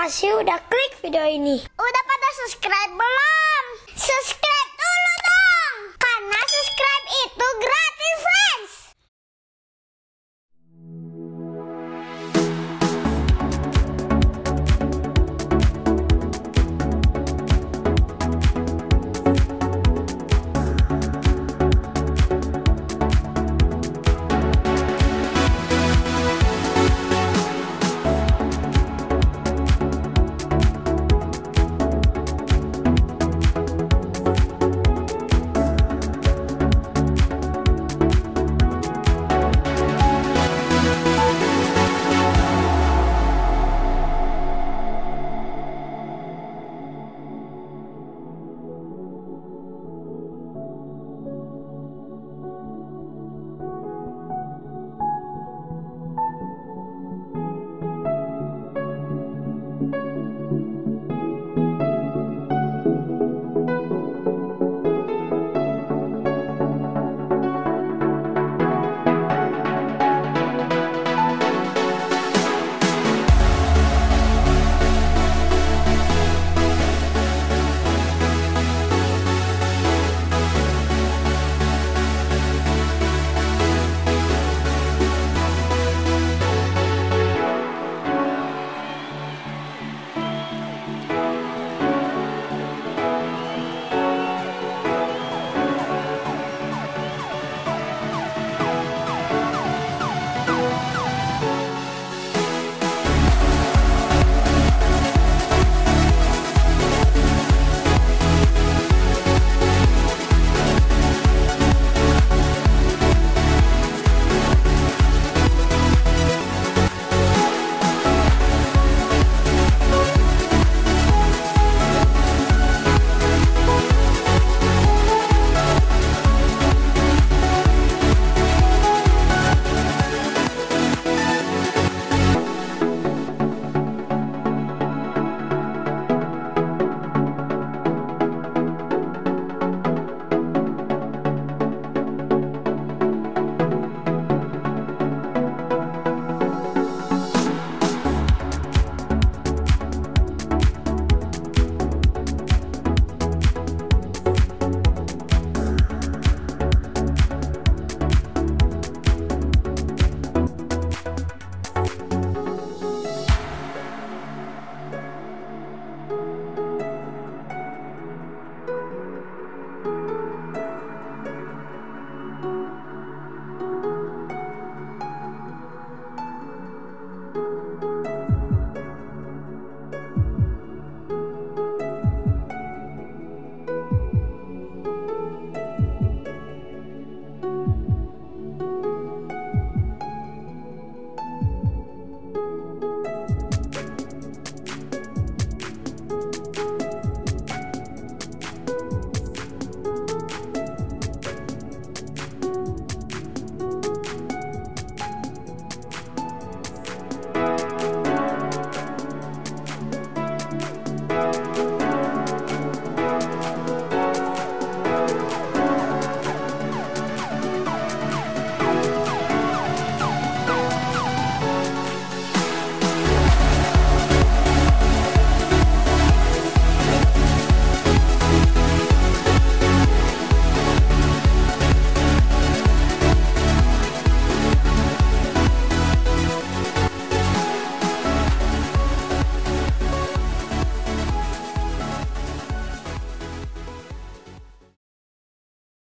kasih udah klik video ini. Udah pada subscribe belum? Subscribe!